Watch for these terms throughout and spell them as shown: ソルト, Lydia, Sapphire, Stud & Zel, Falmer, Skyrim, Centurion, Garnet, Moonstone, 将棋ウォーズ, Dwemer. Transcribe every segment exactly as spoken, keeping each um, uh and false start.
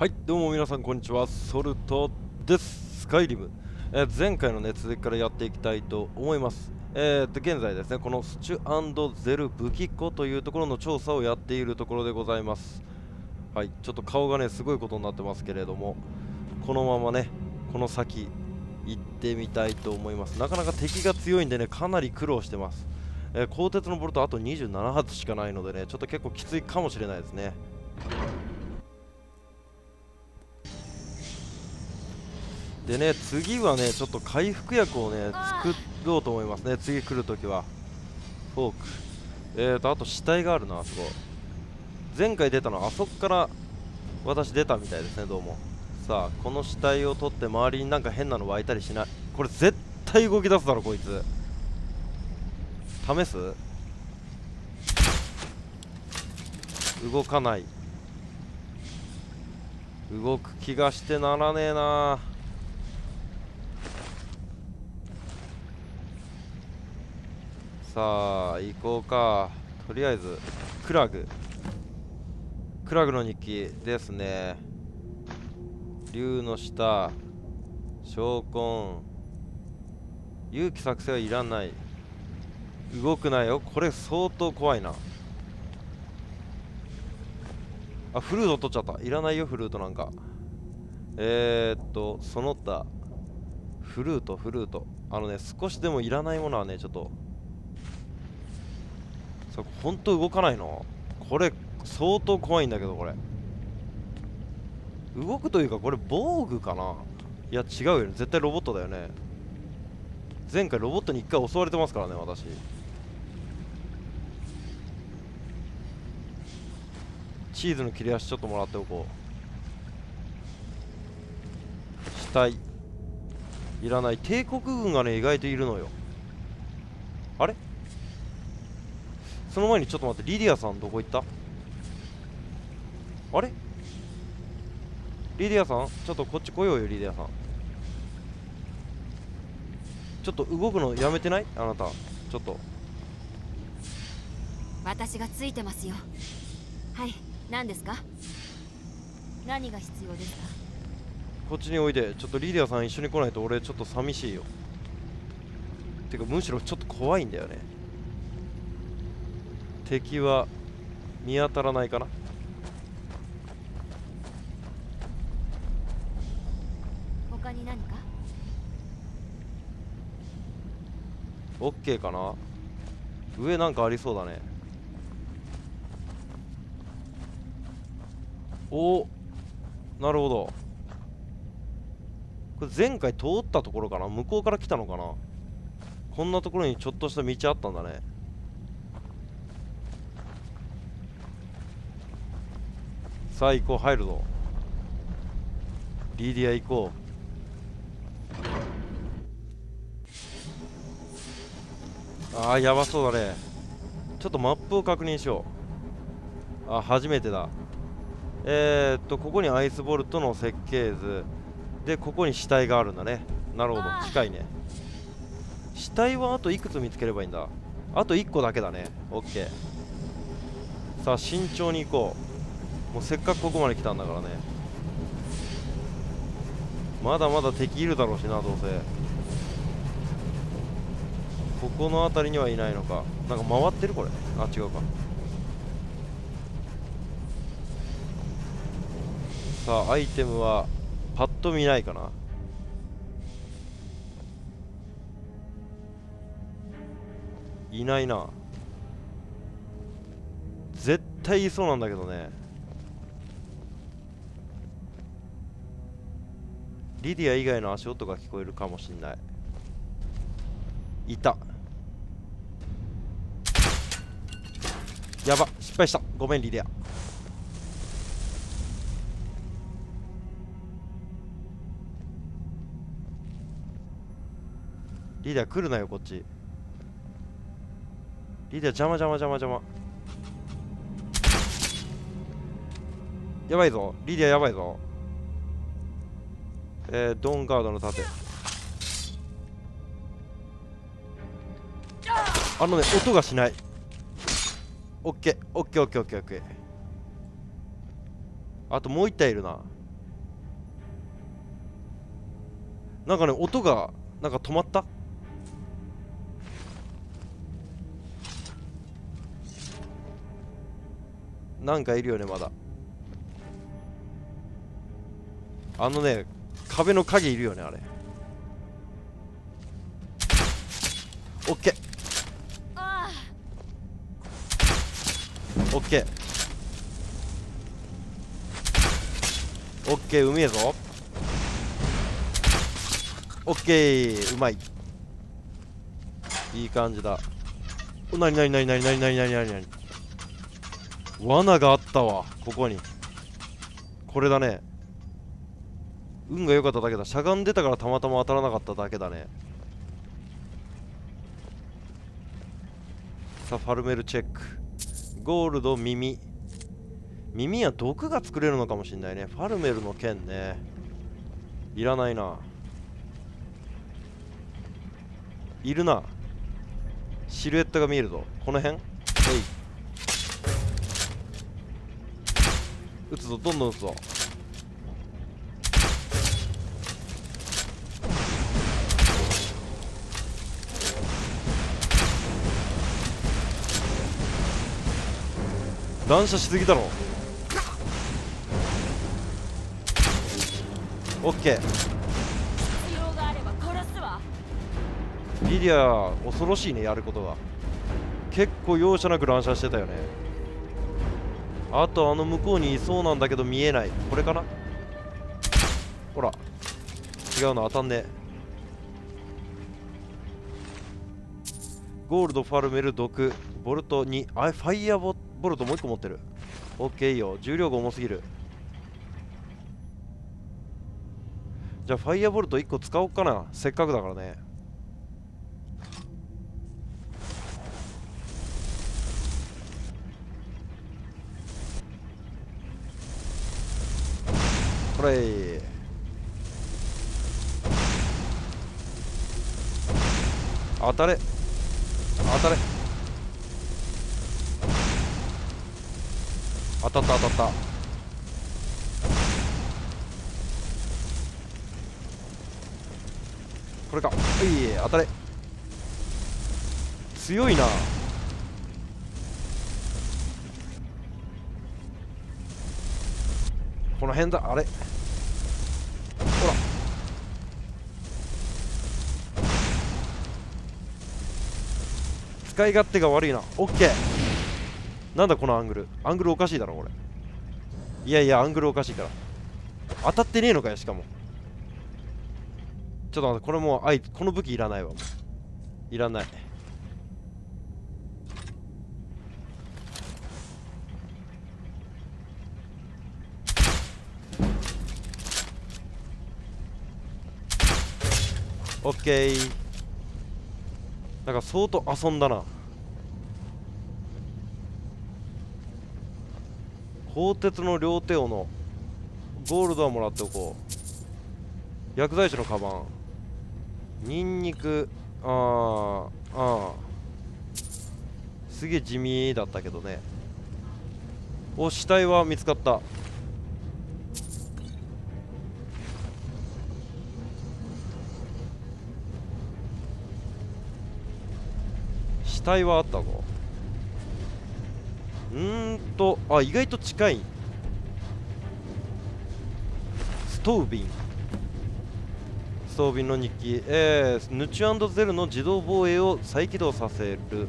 はいどうも皆さんこんにちは、ソルトです。スカイリム、えー、前回のね続きからやっていきたいと思います。えー、と現在ですね、このスチュ&ゼル武器庫というところの調査をやっているところでございます。はい、ちょっと顔がねすごいことになってますけれども、このままねこの先行ってみたいと思います。なかなか敵が強いんでね、かなり苦労してます。えー、鋼鉄のボルトあとにじゅうなな発しかないのでね、ちょっと結構きついかもしれないですね。でね、次はねちょっと回復薬をね作ろうと思いますね。次来るときはフォーク、えーとあと死体があるな。あそこ前回出たのあそこから私出たみたいですね、どうも。さあこの死体を取って、周りになんか変なの湧いたりしない？これ絶対動き出すだろこいつ。試す？動かない。動く気がしてならねえなあ。さあ行こうか。とりあえずクラグクラグの日記ですね。竜の下昇魂、勇気作戦はいらない。動くなよ、これ相当怖いなあ。フルート取っちゃった、いらないよフルートなんか。えー、っとその他フルートフルートあのね、少しでもいらないものはねちょっと本当動かないの？これ相当怖いんだけど。これ動くというか、これ防具かな？いや違うよね、絶対ロボットだよね。前回ロボットにいっかい襲われてますからね私。チーズの切れ端ちょっともらっておこう。死体いらない。帝国軍がね意外といるのよ。あれ？その前にちょっと待って、リディアさんどこ行った？あれ？リディアさんちょっとこっち来ようよ。リディアさんちょっと動くのやめてない？あなたちょっと。私がついてますよ。はい、何ですか？何が必要ですか？こっちにおいで。ちょっとリディアさん一緒に来ないと俺ちょっと寂しいよ。てかむしろちょっと怖いんだよね。敵は見当たらないかな。他に何か？オッケーかな。上なんかありそうだね。お、なるほど。これ前回通ったところかな。向こうから来たのかな。こんなところにちょっとした道あったんだね。さあ行こう、入るぞ。リディア行こう。ああやばそうだね。ちょっとマップを確認しよう。あ、初めてだ。えー、っとここにアイスボルトの設計図で、ここに死体があるんだね。なるほど、近いね。死体はあといくつ見つければいいんだ？あといっこだけだね。オッケー。さあ慎重に行こう。もうせっかくここまで来たんだからね。まだまだ敵いるだろうしな、どうせ。ここの辺りにはいないのか。なんか回ってるこれ。あ、違うか。さあアイテムはパッと見ないかな。いないな。絶対いそうなんだけどね。リディア以外の足音が聞こえるかもしんない。いた。やば、失敗した。ごめんリディア。リディア来るなよこっち。リディア邪魔邪魔邪魔邪魔。やばいぞリディア、やばいぞ。えー、ドンガードの盾。あのね音がしない。オッケーオッケーオッケーオッケーオッケー。あともう一体いるな。なんかね、音がなんか止まった。なんかいるよね、まだ。あのね、壁の影いるよね、あれ。オッケー、オッケー、オッケー、うめえぞ。オッケー、うまい。いい感じだ。お、なになになになになになになになになに。罠があったわ、ここに。これだね。運が良かっただけだ。しゃがんでたからたまたま当たらなかっただけだね。さあ、ファルメルチェック。ゴールド、耳。耳は毒が作れるのかもしれないね。ファルメルの剣ね。いらないな。いるな。シルエットが見えるぞ。この辺？はい。撃つぞ、どんどん撃つぞ。乱射しすぎだろ。オッケー。リリア恐ろしいね、やることが。結構容赦なく乱射してたよね。あと、あの向こうにいそうなんだけど見えない。これかな。ほら、違うの、当たんねえ。ゴールド、ファルメル、毒、ボルトに、あ、ファイヤーボットボルトもう一個持ってる。オッケー、いいよ。重量が重すぎる。じゃあファイヤーボルトいっこ使おうかな。せっかくだからね。これ当たれ当たれ。当たった当たった。これか。いい、当たれ。強いな。この辺だ。あれ、ほら、使い勝手が悪いな。オッケー。なんだこのアングル。アングルおかしいだろこれ。いやいや、アングルおかしいから。当たってねえのかよ、しかも。ちょっと待って、これもう、あい、この武器いらないわ。もういらない。オッケー。なんか相当遊んだな。鋼鉄の両手をのゴールドはもらっておこう。薬剤師のカバン、ニンニク、あーあー、すげえ地味だったけどね。お、死体は見つかった。死体はあったぞ。うーんと、あ、意外と近い。ストービン、ストービンの日記。えー、ヌチュ&ゼルの自動防衛を再起動させる。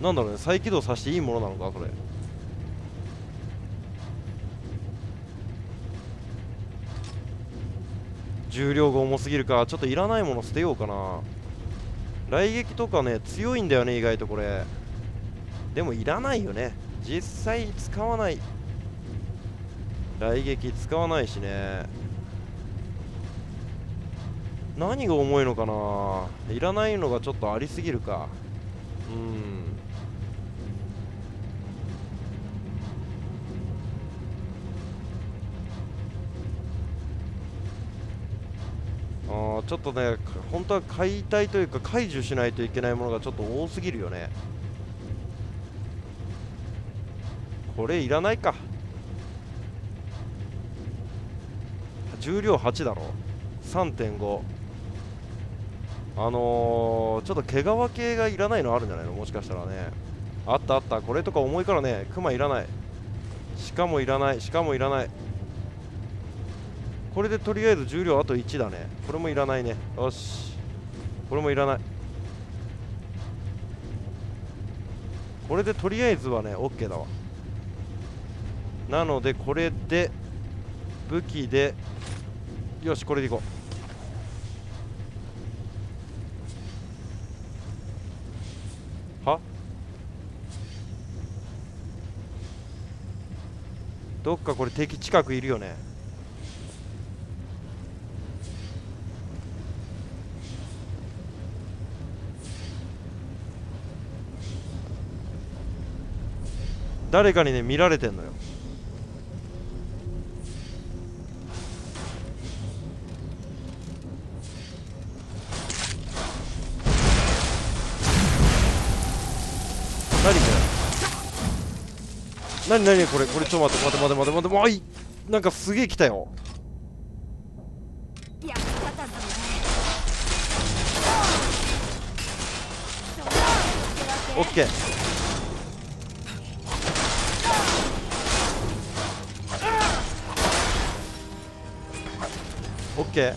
なんだろうね、再起動させていいものなのかこれ。重量が重すぎるか。ちょっといらないもの捨てようかな。雷撃とかね、強いんだよね、意外とこれ。でもいらないよね、実際使わない。雷撃使わないしね。何が重いのかな。いらないのがちょっとありすぎるか。うん、ああ、ちょっとね、本当は解体というか解除しないといけないものがちょっと多すぎるよね。これいらないか。重量はちだろ。 さんてんご。あのー、ちょっと毛皮系がいらないのあるんじゃないの、もしかしたらね。あったあった、これとか重いからね。クマいらない、鹿もいらない、鹿もいらない。これでとりあえず重量あといちだね。これもいらないね。よし、これもいらない。これでとりあえずはね OK だわ。なのでこれで武器でよし、これでいこう。どっかこれ敵近くいるよね。誰かにね見られてんのよ。何これ、なになにこれ、これちょっと待って待って待って待って待って、あい、なんかすげえ来たよ。オッケー。オッケー。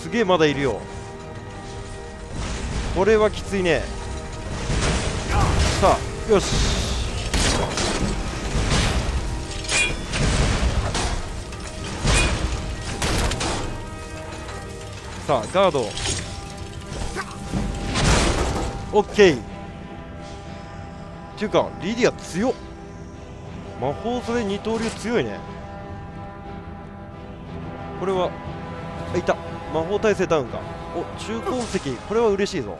すげえまだいるよ。これはきついね。さあ、よし、さあガードオッケー。っていうかリディア強っ、魔法それ二刀流強いね。これはあ、いた、魔法耐性ダウンか。お、中鉱石、これは嬉しいぞ。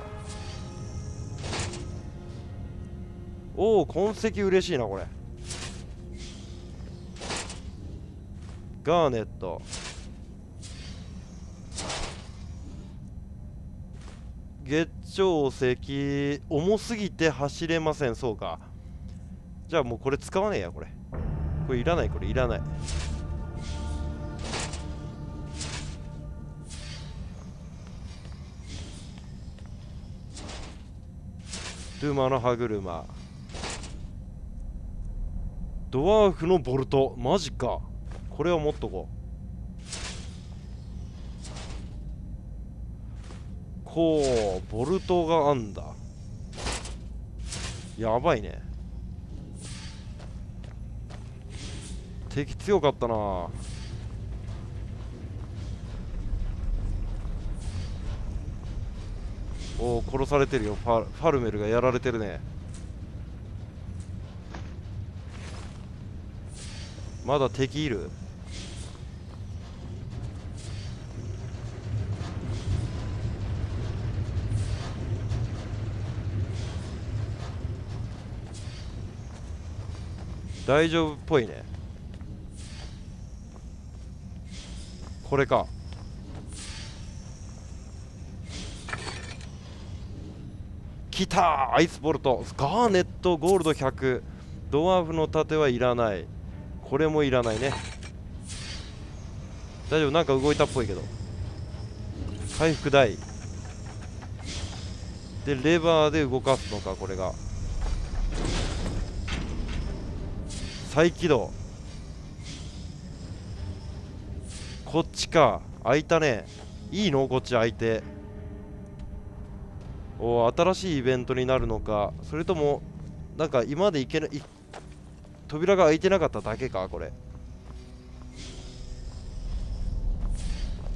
おお、痕跡嬉しいな。これガーネット、月長石重すぎて走れません。そうか、じゃあもうこれ使わねえや。これこれいらない、これいらない。ドゥーマの歯車、ドワーフのボルト、マジか。これは持っとこう。こうボルトがあんだ、やばいね。敵強かったな。おお、殺されてるよ。ファ、ファルメルがやられてるね。まだ敵いる。大丈夫っぽいね。これか。きた、アイスボルト、ガーネットゴールドひゃく、ドワーフの盾はいらない、これもいらないね。大丈夫、なんか動いたっぽいけど。回復台でレバーで動かすのか。これが再起動、こっちか。開いたね。いいのこっち開いて。おお、新しいイベントになるのか、それともなんか今までいけない、扉が開いてなかっただけか。これ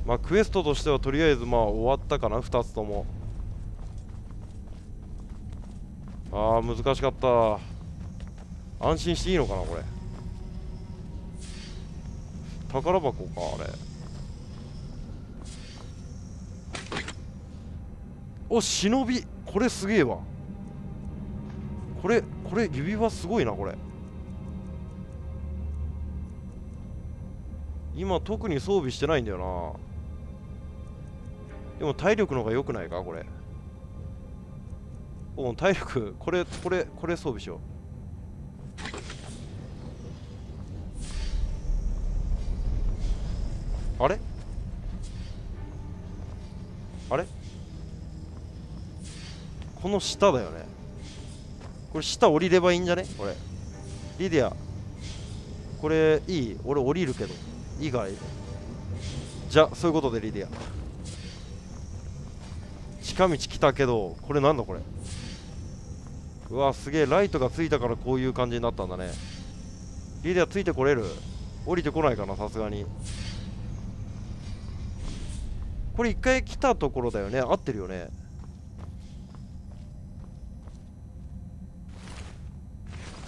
まあクエストとしてはとりあえずまあ終わったかな、ふたつとも。あー難しかった。安心していいのかな。これ宝箱か、あれ。お、忍び、これすげえわ。これこれ指輪すごいな。これ今特に装備してないんだよな。でも体力の方が良くないか、これ。お、体力、これこれこれ装備しよう。あれこの下だよね。これ下降りればいいんじゃねこれ。リディアこれいい、俺降りるけどいいからいい、ね、じゃあそういうことでリディア近道来たけど、これなんだこれ。うわすげえ、ライトがついたからこういう感じになったんだね。リディアついてこれる、降りてこないかなさすがに。これ一回来たところだよね、合ってるよね。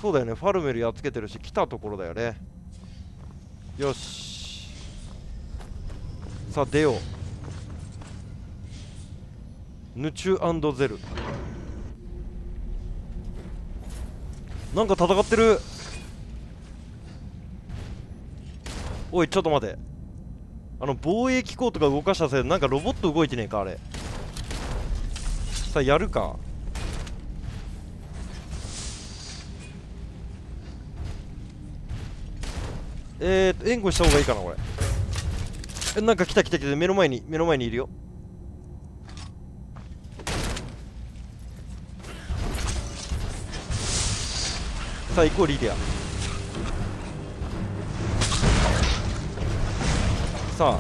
そうだよね、ファルメルやっつけてるし来たところだよね。よしさあ出よう。ヌチュ&ゼルなんか戦ってる。おいちょっと待て、あの防衛機構とか動かしたせいでなんかロボット動いてねえかあれ。さあやるか、えーと援護した方がいいかなこれ。えなんか来た来た来た、目の前に目の前にいるよ。さあ行こうリディア。さあ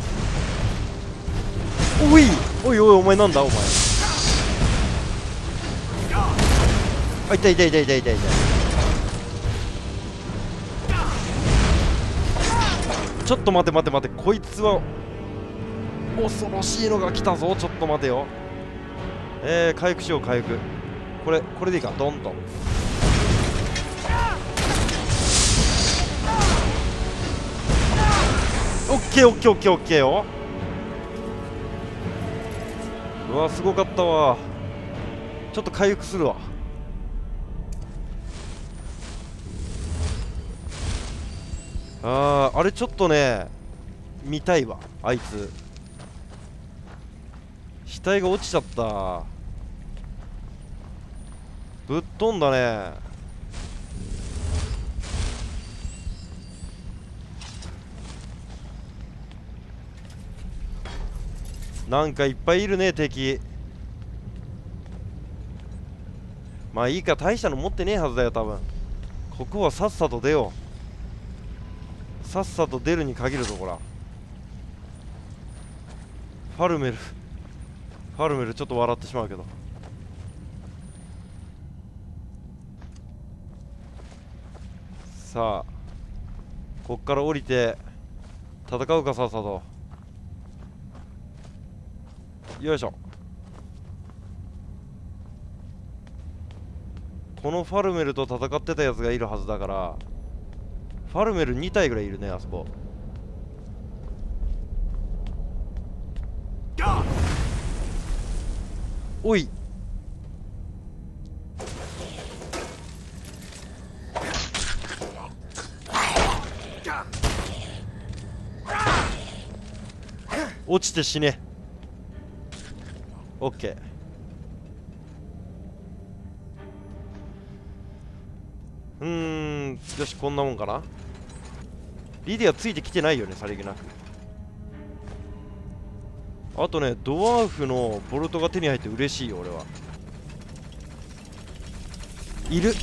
おいおいおいお前なんだお前。あいたいたいたいたいたいた。ちょっと待て待て待て、こいつは恐ろしいのが来たぞ。ちょっと待てよ、えー、回復しよう回復。これこれでいいか、ドンと。オッケーオッケーオッケーオッケーよ。うわすごかったわ。ちょっと回復するわ。あーあれちょっとね見たいわ、あいつ額が落ちちゃった、ぶっ飛んだね。なんかいっぱいいるね敵。まあいいか、大したの持ってねえはずだよ多分。ここはさっさと出よう、さっさと出るに限るぞ。ほらファルメルファルメルちょっと笑ってしまうけど、さあこっから降りて戦うかさっさと。よいしょ、このファルメルと戦ってたやつがいるはずだから、ファルメルに体ぐらいいるねあそこ。おい落ちて死ね。オッケー、うーんよしこんなもんかな。リディアついてきてないよねさりげなく。あとねドワーフのボルトが手に入って嬉しいよ俺は。いる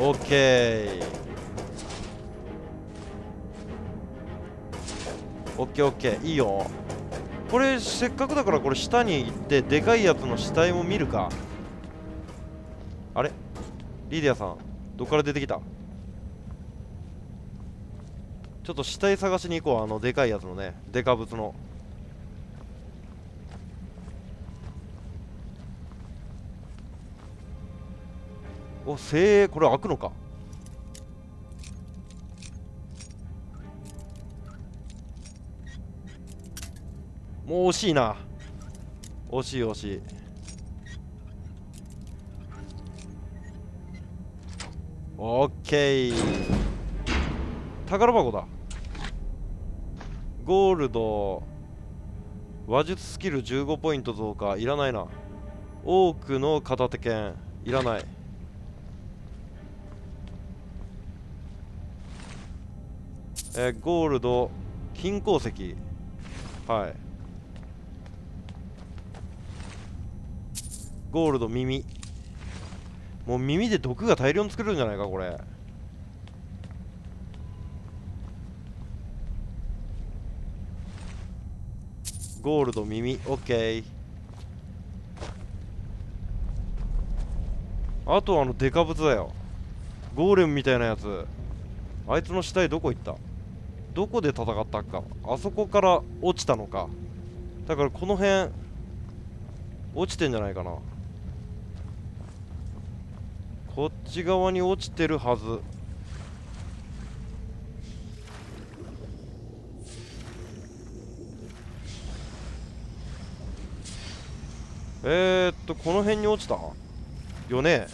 オッケーオッケーオッケーいいよ。これせっかくだからこれ下に行ってでかいやつの死体も見るか。あれリディアさんどっから出てきた。ちょっと死体探しに行こう、あのでかいやつのね、でか物の。お精鋭、これ開くのか。もう惜しいな、惜しい惜しい。オッケー宝箱だ。ゴールド話術スキルじゅうごポイント増加いらないな。多くの片手剣いらない。えー、ゴールド金鉱石、はい、ゴールド、耳、もう耳で毒が大量に作れるんじゃないかこれ。ゴールド、耳、オッケー。あとあのデカブツだよ、ゴーレムみたいなやつ。あいつの死体どこ行った、どこで戦ったっか。あそこから落ちたのか。だからこの辺落ちてんじゃないかな。こっち側に落ちてるはず。えーっとこの辺に落ちたよね。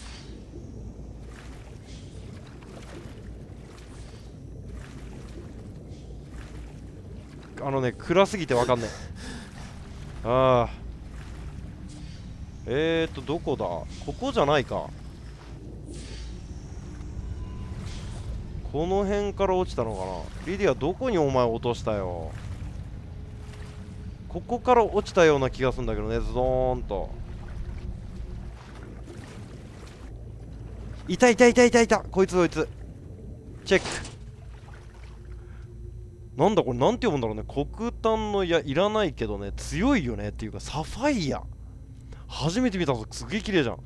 あのね、暗すぎてわかんない。ああ、えーっとどこだ、ここじゃないか。この辺から落ちたのかな。リディア、どこにお前落としたよ。ここから落ちたような気がするんだけどね。ズドーンと。いたいたいたいたいた、こいつこいつ。チェック。なんだこれ、なんて読むんだろうね。黒炭の、いや、いらないけどね、強いよねっていうか、サファイア。初めて見たぞ、すげえ綺麗じゃん。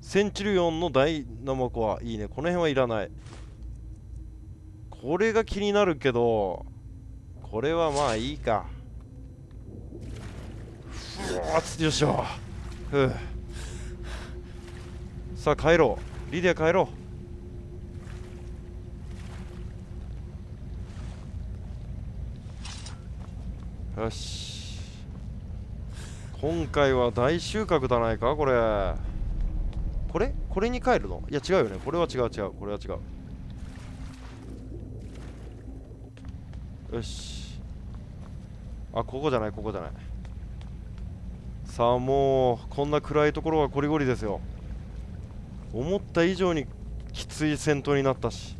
センチュリオンのダイナモコア、いいね。この辺はいらない。これが気になるけど、これはまあいいか。うわー、よいしょ。ふう。さあ帰ろう、リディア、帰ろう。よし、今回は大収穫じゃないかこれ。これこれに帰るの、いや違うよね、これは違う違う、これは違う。よし、あ、ここじゃない、ここじゃない。さあもうこんな暗いところはこりごりですよ。思った以上にきつい戦闘になったし、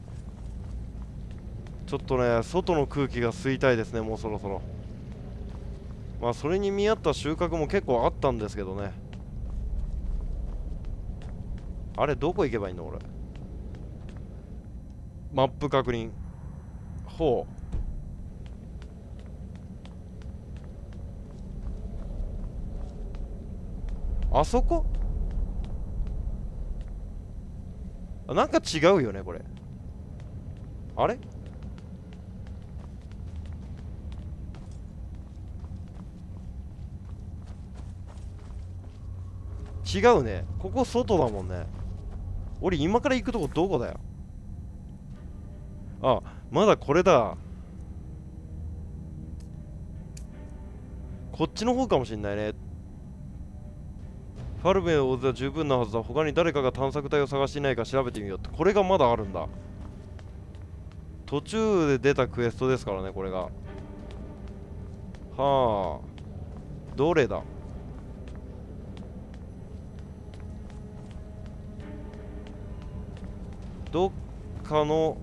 ちょっとね、外の空気が吸いたいですね、もうそろそろ。まあそれに見合った収穫も結構あったんですけどね。あれ、どこ行けばいいの俺。マップ確認。ほう、あそこ、なんか違うよねこれ。あれ、違うね、ここ外だもんね。俺今から行くとこどこだよ。あ、まだこれだ。こっちの方かもしんないね。ファルベの大勢は十分なはずだ。他に誰かが探索隊を探していないか調べてみようって。これがまだあるんだ。途中で出たクエストですからね、これが。はあ、どれだ。どっかの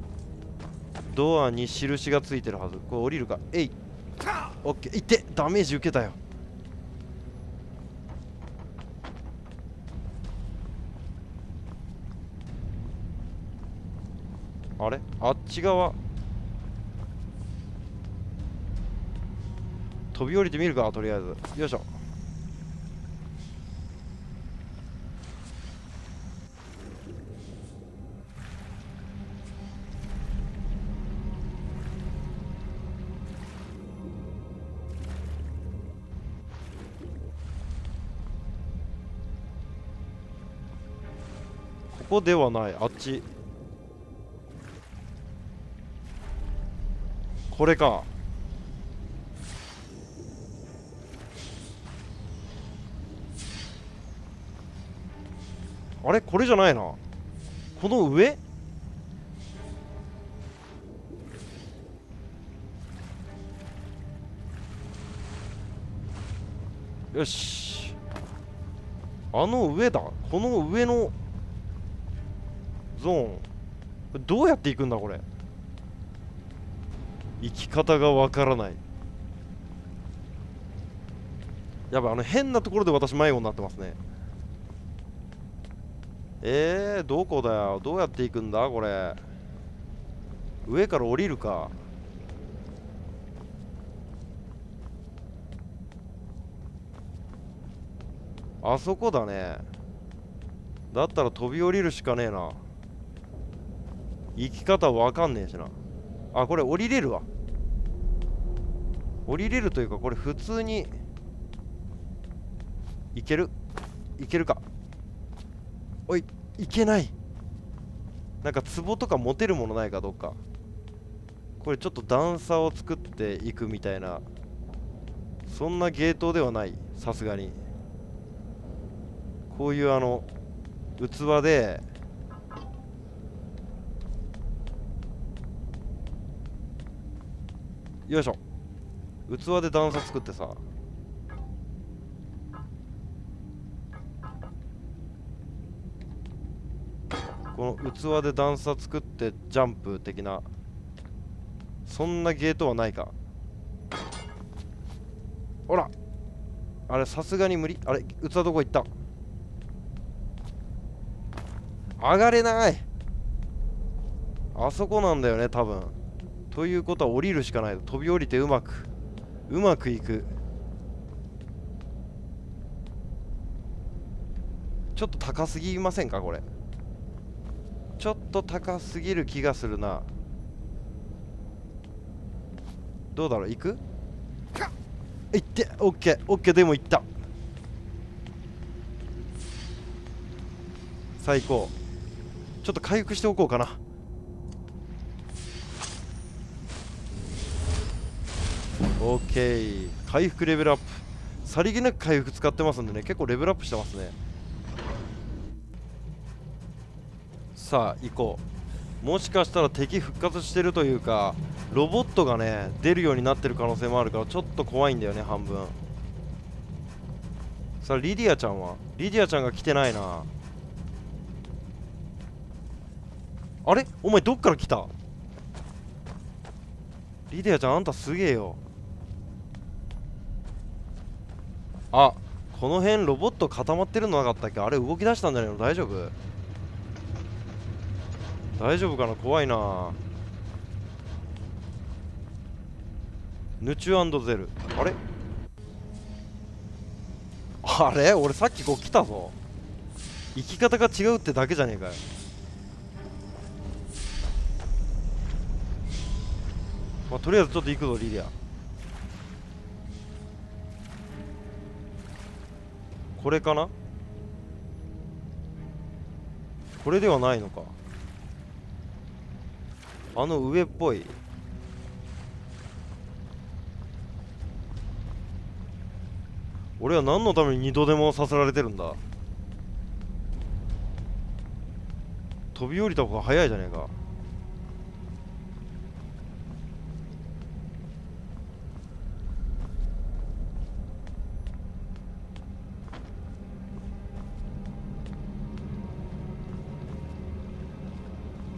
ドアに印がついてるはず。これ降りるか。えい、オッケー。いって、ダメージ受けたよ。あれ、あっち側飛び降りてみるか、とりあえず。よいしょ。ここではない、あっち。これか。あれ、これじゃないな。この上？よし。あの上だ。この上のゾーン。どうやって行くんだこれ。生き方がわからない。やばい、あの変なところで私迷子になってますね。えー、どこだよ。どうやって行くんだこれ。上から降りるか。あそこだね。だったら飛び降りるしかねえな。生き方わかんねえしな。あ、これ降りれるわ。降りれるというか、これ普通にいけるいけるか。おい、いけない。なんか壺とか持てるものないかどうか。これちょっと段差を作っていくみたいな、そんなゲートではない、さすがに。こういうあの器でよいしょ、器で段差作ってさ、この器で段差作ってジャンプ的な、そんなゲートはないか。ほらあれ、さすがに無理。あれ、器どこ行った。上がれない。あそこなんだよね多分。ということは降りるしかない。飛び降りてうまくうまくいく。ちょっと高すぎませんかこれ。ちょっと高すぎる気がするな。どうだろう、行く？行って OK、OK でも行った。最高。ちょっと回復しておこうかな。OK、 回復レベルアップ。さりげなく回復使ってますんでね、結構レベルアップしてますね。さあ行こう。もしかしたら敵復活してるというか、ロボットがね出るようになってる可能性もあるから、ちょっと怖いんだよね半分。さあリディアちゃんは、リディアちゃんが来てないな。あれ、お前どっから来たリディアちゃん。あんたすげえよ。あ、この辺ロボット固まってるのなかったっけ。あれ動き出したんじゃないの。大丈夫大丈夫かな。怖いな。ヌチュ&ゼル。あれあれ、俺さっきこう来たぞ。生き方が違うってだけじゃねえかよ。まあ、とりあえずちょっと行くぞリディア。これかな。これではないのか。あの上っぽい。俺は何のために二度でもさせられてるんだ。飛び降りた方が早いじゃねえか。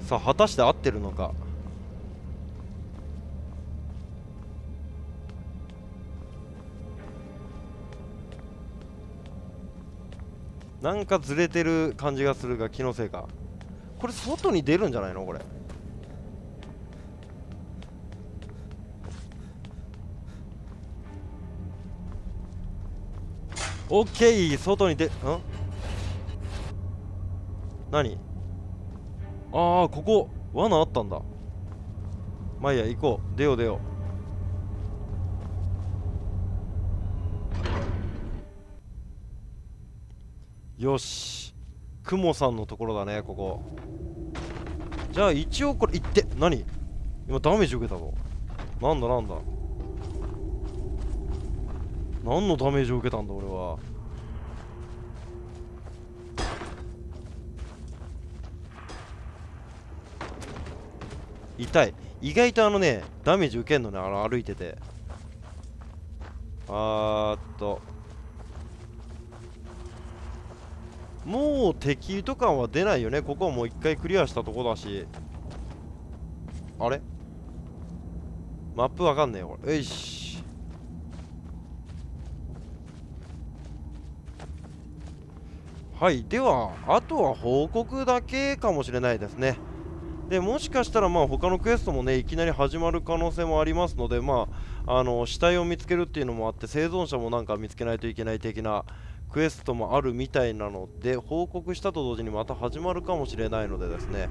さあ果たして合ってるのか。なんかずれてる感じがするが気のせいか。これ外に出るんじゃないのこれ。オッケー、外に出ん、何。ああ、ここ罠あったんだ。まあいいや、行こう。出よう出よう。よし、クモさんのところだねここ。じゃあ一応これ行って、何今ダメージ受けたぞ。なんだなんだ、何のダメージを受けたんだ俺は。痛い。意外とあのねダメージ受けんのね、あの歩いてて。あーっと、もう敵とかは出ないよね。ここはもう一回クリアしたとこだし。あれ、マップわかんねえよ、これ。よし。はい、では、あとは報告だけかもしれないですね。で、もしかしたら、まあ、他のクエストもね、いきなり始まる可能性もありますので、まあ、あの、死体を見つけるっていうのもあって、生存者もなんか見つけないといけない的なクエストもあるみたいなので、報告したと同時にまた始まるかもしれないのでですね、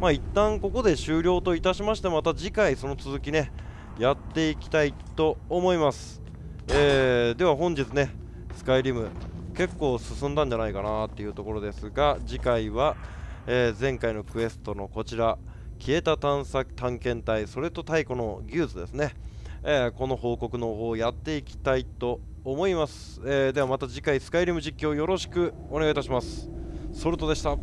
まあ、一旦ここで終了といたしまして、また次回その続きね、やっていきたいと思います。えー、では本日ね、スカイリム、結構進んだんじゃないかなっていうところですが、次回は、えー、前回のクエストのこちら消えた 探, 索探検隊それと太古の技術ですね、えー、この報告の方をやっていきたいと思います、えー、ではまた次回スカイリム実況よろしくお願いいたします。ソルトでした。